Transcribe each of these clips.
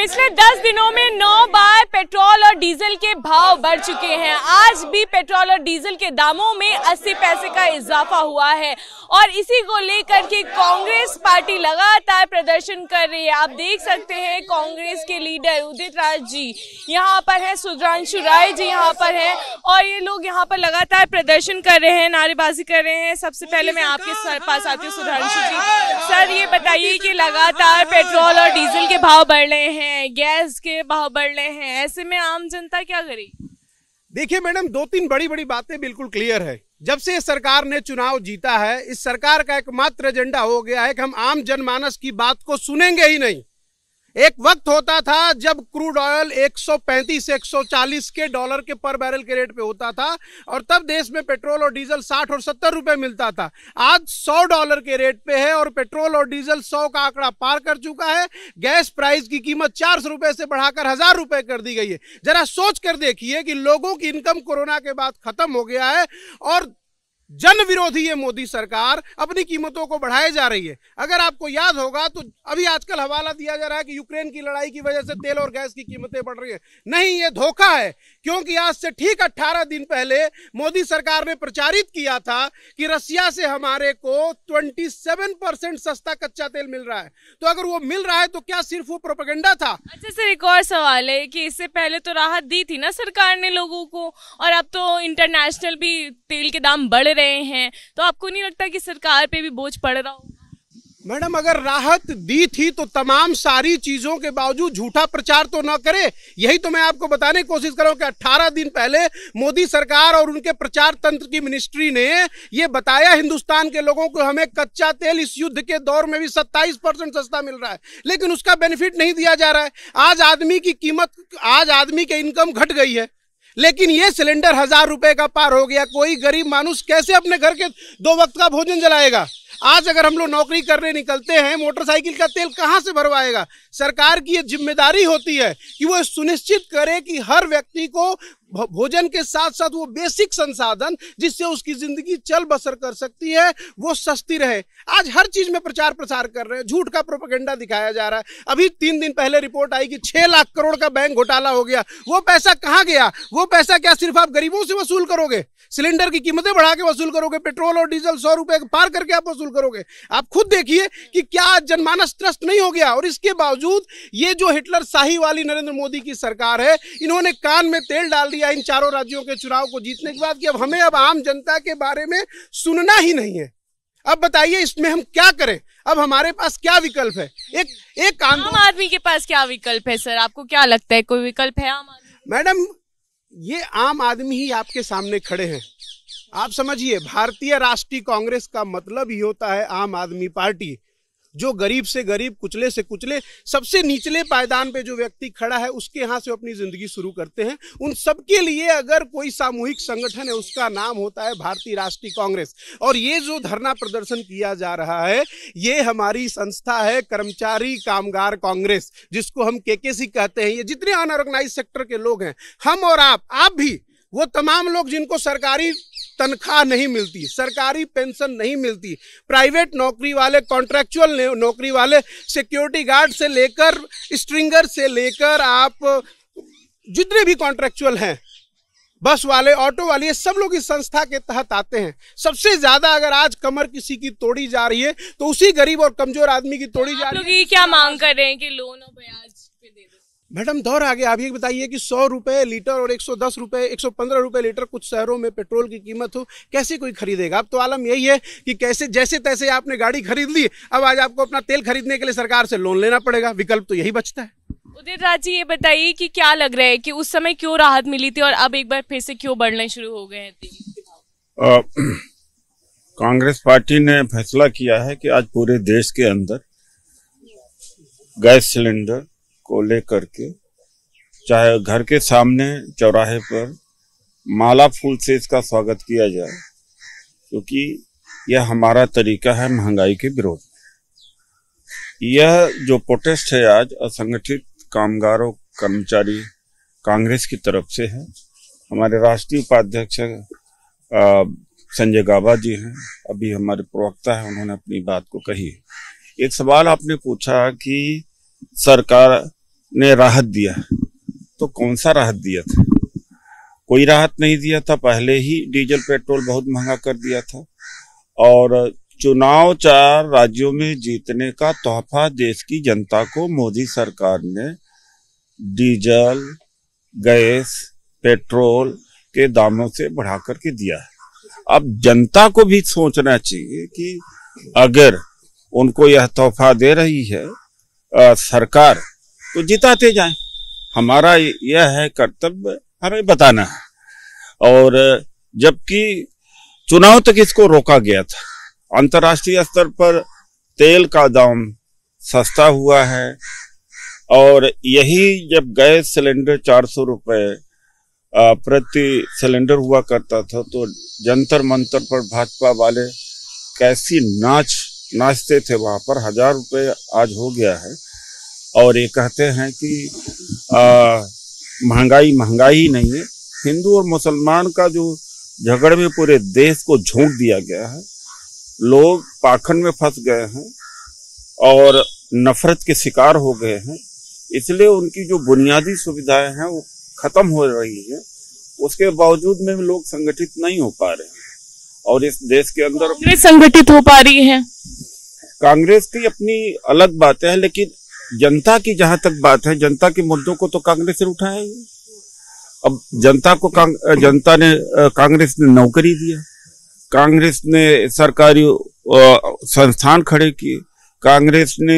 पिछले 10 दिनों में 9 बार पेट्रोल और डीजल के भाव बढ़ चुके हैं। आज भी पेट्रोल और डीजल के दामों में 80 पैसे का इजाफा हुआ है और इसी को लेकर के कांग्रेस पार्टी लगातार प्रदर्शन कर रही है। आप देख सकते हैं कांग्रेस के लीडर उदित राज जी यहाँ पर है, शुभ्रांशु राय जी यहाँ पर है और ये लोग यहाँ पर लगातार प्रदर्शन कर रहे हैं, नारेबाजी कर रहे हैं। सबसे पहले मैं आपके पास आती हूँ शुभ्रांशु जी। सर, ये बताइए कि लगातार पेट्रोल और डीजल के भाव बढ़ रहे हैं, गैस के भाव बढ़ रहे हैं, ऐसे में आम जनता क्या करेगी? देखिए मैडम, 2-3 बड़ी बातें बिल्कुल क्लियर है। जब से इस सरकार ने चुनाव जीता है, इस सरकार का एकमात्र एजेंडा हो गया है कि हम आम जनमानस की बात को सुनेंगे ही नहीं। एक वक्त होता था जब क्रूड ऑयल 135 से 140 के डॉलर के पर बैरल के रेट पे होता था और तब देश में पेट्रोल और डीजल 60 और 70 रुपए मिलता था। आज 100 डॉलर के रेट पे है और पेट्रोल और डीजल 100 का आंकड़ा पार कर चुका है। गैस प्राइस की कीमत 400 रुपए से बढ़ाकर 1000 रुपए कर दी गई है। जरा सोच कर देखिए कि लोगों की इनकम कोरोना के बाद खत्म हो गया है और जन विरोधी ये मोदी सरकार अपनी कीमतों को बढ़ाए जा रही है। अगर आपको याद होगा तो अभी आजकल हवाला दिया जा रहा है कि यूक्रेन की लड़ाई की वजह से तेल और गैस की कीमतें बढ़ रही है। नहीं, ये धोखा है, क्योंकि आज से ठीक 18 दिन पहले मोदी सरकार ने प्रचारित किया था कि रसिया से हमारे को 27% सस्ता कच्चा तेल मिल रहा है। तो अगर वो मिल रहा है तो क्या सिर्फ वो प्रोपेगेंडा था? अच्छा सर, एक और सवाल है कि इससे पहले तो राहत दी थी ना सरकार ने लोगों को और अब तो इंटरनेशनल भी तेल के दाम बढ़ हैं, तो आपको नहीं लगता कि सरकार पे भी बोझ पड़ रहा होगा? मैडम, अगर राहत दी थी तो तमाम सारी चीजों के बावजूद झूठा प्रचार तो ना करे। यही तो मैं आपको बताने की कोशिश कर रहा हूं कि 18 दिन पहले मोदी सरकार और उनके प्रचार तंत्र की मिनिस्ट्री ने यह बताया हिंदुस्तान के लोगों को हमें कच्चा तेल इस युद्ध के दौर में भी 27% सस्ता मिल रहा है, लेकिन उसका बेनिफिट नहीं दिया जा रहा है। आज आदमी की इनकम घट गई है, लेकिन ये सिलेंडर 1000 रुपए का पार हो गया। कोई गरीब मानुष कैसे अपने घर के 2 वक्त का भोजन जलाएगा? आज अगर हम लोग नौकरी करने निकलते हैं, मोटरसाइकिल का तेल कहां से भरवाएगा? सरकार की ये जिम्मेदारी होती है कि वो सुनिश्चित करे कि हर व्यक्ति को भोजन के साथ साथ वो बेसिक संसाधन जिससे उसकी जिंदगी चल बसर कर सकती है वो सस्ती रहे। आज हर चीज में प्रचार प्रसार कर रहे हैं, झूठ का प्रोपेगेंडा दिखाया जा रहा है। अभी 3 दिन पहले रिपोर्ट आई कि 6 लाख करोड़ का बैंक घोटाला हो गया। वो पैसा कहाँ गया? वो पैसा क्या सिर्फ आप गरीबों से वसूल करोगे? सिलेंडर की कीमतें बढ़ा के वसूल करोगे? पेट्रोल और डीजल 100 रुपए पार करके आप वसूल करोगे? आप खुद देखिए कि क्या जनमानस त्रस्त नहीं हो गया? और इसके बावजूद ये जो हिटलर शाही वाली नरेंद्र मोदी की सरकार है, इन्होंने कान में तेल डाल दिया इन चारों राज्यों के चुनाव को जीतने के बाद कि अब हमें आम जनता के बारे में सुनना ही नहीं है। अब बताइए इसमें हम क्या करें? अब हमारे पास क्या विकल्प है? एक आम आदमी के पास क्या विकल्प है? सर, आपको क्या लगता है कोई विकल्प है आम आदमी? मैडम, ये आम आदमी ही आपके सामने खड़े हैं। आप समझिए, भारतीय राष्ट्रीय कांग्रेस का मतलब ही होता है आम आदमी पार्टी, जो गरीब से गरीब, कुचले से कुचले, सबसे निचले पायदान पे जो व्यक्ति खड़ा है उसके यहाँ से अपनी जिंदगी शुरू करते हैं। उन सबके लिए अगर कोई सामूहिक संगठन है उसका नाम होता है भारतीय राष्ट्रीय कांग्रेस। और ये जो धरना प्रदर्शन किया जा रहा है ये हमारी संस्था है कर्मचारी कामगार कांग्रेस, जिसको हम केकेसी कहते हैं। ये जितने अनऑर्गेनाइज सेक्टर के लोग हैं, हम और आप भी, वो तमाम लोग जिनको सरकारी तनख्वाह नहीं मिलती, सरकारी पेंशन नहीं मिलती, प्राइवेट नौकरी वाले, कॉन्ट्रैक्चुअल नौकरी वाले, सिक्योरिटी गार्ड से लेकर स्ट्रिंगर से लेकर आप जितने भी कॉन्ट्रैक्चुअल हैं, बस वाले, ऑटो वाले, ये सब लोग इस संस्था के तहत आते हैं। सबसे ज्यादा अगर आज कमर किसी की तोड़ी जा रही है तो उसी गरीब और कमजोर आदमी की तोड़ी जा रही है। क्या मांग कर रहे हैं कि लोन और ब्याज पे दे दो? मैडम, दौर आगे आप ये बताइए कि 100 रुपए लीटर और 110 रुपए 115 रुपए लीटर कुछ शहरों में पेट्रोल की कीमत हो, कैसे कोई खरीदेगा? अब तो आलम यही है कि कैसे जैसे तैसे आपने गाड़ी खरीद ली, अब आज आपको अपना तेल खरीदने के लिए सरकार से लोन लेना पड़ेगा। विकल्प तो यही बचता है। उदित राज जी, ये बताइए कि क्या लग रहा है कि उस समय क्यों राहत मिली थी और अब एक बार फिर से क्यों बढ़ने शुरू हो गए हैं? कांग्रेस पार्टी ने फैसला किया है कि आज पूरे देश के अंदर गैस सिलेंडर को लेकर के, चाहे घर के सामने चौराहे पर, माला फूल से इसका स्वागत किया जाए, क्योंकि यह हमारा तरीका है महंगाई के विरोध में। यह जो प्रोटेस्ट है आज असंगठित कामगारों कर्मचारी कांग्रेस की तरफ से है। हमारे राष्ट्रीय उपाध्यक्ष संजय गाबा जी हैं, अभी हमारे प्रवक्ता हैं, उन्होंने अपनी बात को कही। एक सवाल आपने पूछा कि सरकार ने राहत दिया, तो कौन सा राहत दिया था? कोई राहत नहीं दिया था। पहले ही डीजल पेट्रोल बहुत महंगा कर दिया था और चुनाव 4 राज्यों में जीतने का तोहफा देश की जनता को मोदी सरकार ने डीजल, गैस, पेट्रोल के दामों से बढ़ा करके दिया है। अब जनता को भी सोचना चाहिए कि अगर उनको यह तोहफा दे रही है सरकार तो जिताते जाएं। हमारा यह है कर्तव्य, हमें बताना है। और जबकि चुनाव तक इसको रोका गया था। अंतर्राष्ट्रीय स्तर पर तेल का दाम सस्ता हुआ है और यही जब गैस सिलेंडर 400 रुपये प्रति सिलेंडर हुआ करता था तो जंतर मंतर पर भाजपा वाले कैसी नाचते थे, वहाँ पर 1000 रुपये आज हो गया है। और ये कहते हैं कि महंगाई महंगाई नहीं है। हिंदू और मुसलमान का जो झगड़े में पूरे देश को झोंक दिया गया है, लोग पाखंड में फंस गए हैं और नफरत के शिकार हो गए हैं, इसलिए उनकी जो बुनियादी सुविधाएं हैं वो खत्म हो रही है। उसके बावजूद में लोग संगठित नहीं हो पा रहे हैं और इस देश के अंदर कांग्रेस संगठित हो पा रही है। कांग्रेस की अपनी अलग बातें हैं, लेकिन जनता की जहां तक बात है, जनता के मुद्दों को तो कांग्रेस ने उठाया ही। अब जनता को कांग्रेस ने नौकरी दिया, कांग्रेस ने सरकारी संस्थान खड़े किए, कांग्रेस ने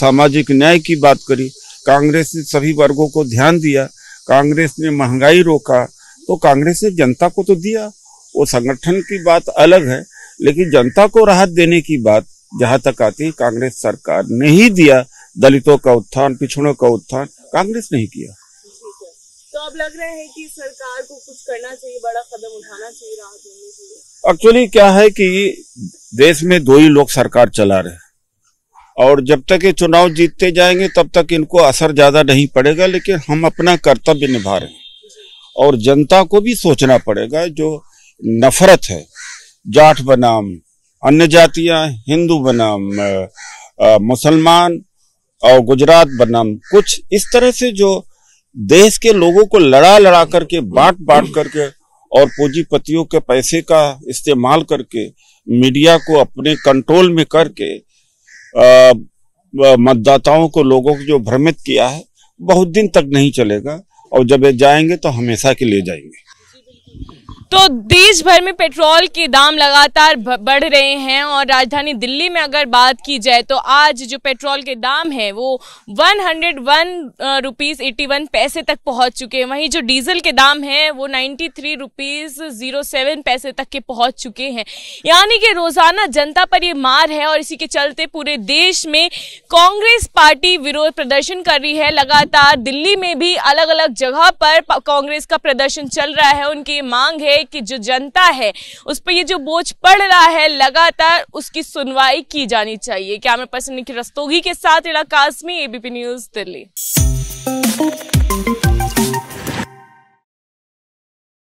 सामाजिक न्याय की बात करी, कांग्रेस ने सभी वर्गों को ध्यान दिया, कांग्रेस ने महंगाई रोका, तो कांग्रेस ने जनता को तो दिया। वो संगठन की बात अलग है, लेकिन जनता को राहत देने की बात जहाँ तक आती है कांग्रेस सरकार ने ही दिया। दलितों का उत्थान, पिछड़ों का उत्थान कांग्रेस ने ही किया। तो अब लग रहा है कि सरकार को कुछ करना चाहिए, बड़ा कदम उठाना चाहिए राहत देने के लिए। एक्चुअली क्या है कि देश में 2 ही लोग सरकार चला रहे हैं और जब तक ये चुनाव जीतते जाएंगे तब तक इनको असर ज़्यादा नहीं पड़ेगा। लेकिन हम अपना कर्तव्य निभा रहे हैं और जनता को भी सोचना पड़ेगा। जो नफरत है, जाट बनाम अन्य जातियाँ, हिंदू बनाम मुसलमान और गुजरात बनाम कुछ, इस तरह से जो देश के लोगों को लड़ा करके, बांट करके और पूंजीपतियों के पैसे का इस्तेमाल करके, मीडिया को अपने कंट्रोल में करके मतदाताओं को, लोगों को जो भ्रमित किया है, बहुत दिन तक नहीं चलेगा। और जब ये जाएंगे तो हमेशा के लिए जाएंगे। तो देश भर में पेट्रोल के दाम लगातार बढ़ रहे हैं और राजधानी दिल्ली में अगर बात की जाए तो आज जो पेट्रोल के दाम है वो 101 रुपीज़ 81 पैसे तक पहुंच चुके हैं। वहीं जो डीजल के दाम हैं वो 93 रुपीज़ 07 पैसे तक के पहुंच चुके हैं। यानी कि रोज़ाना जनता पर ये मार है और इसी के चलते पूरे देश में कांग्रेस पार्टी विरोध प्रदर्शन कर रही है। लगातार दिल्ली में भी अलग अलग जगह पर कांग्रेस का प्रदर्शन चल रहा है। उनकी ये मांग है कि जो जनता है उस पर ये जो बोझ पड़ रहा है लगातार उसकी सुनवाई की जानी चाहिए। कैमरा पर्सन निखिल रस्तोगी के साथ इरा काज़मी, एबीपी न्यूज़, दिल्ली।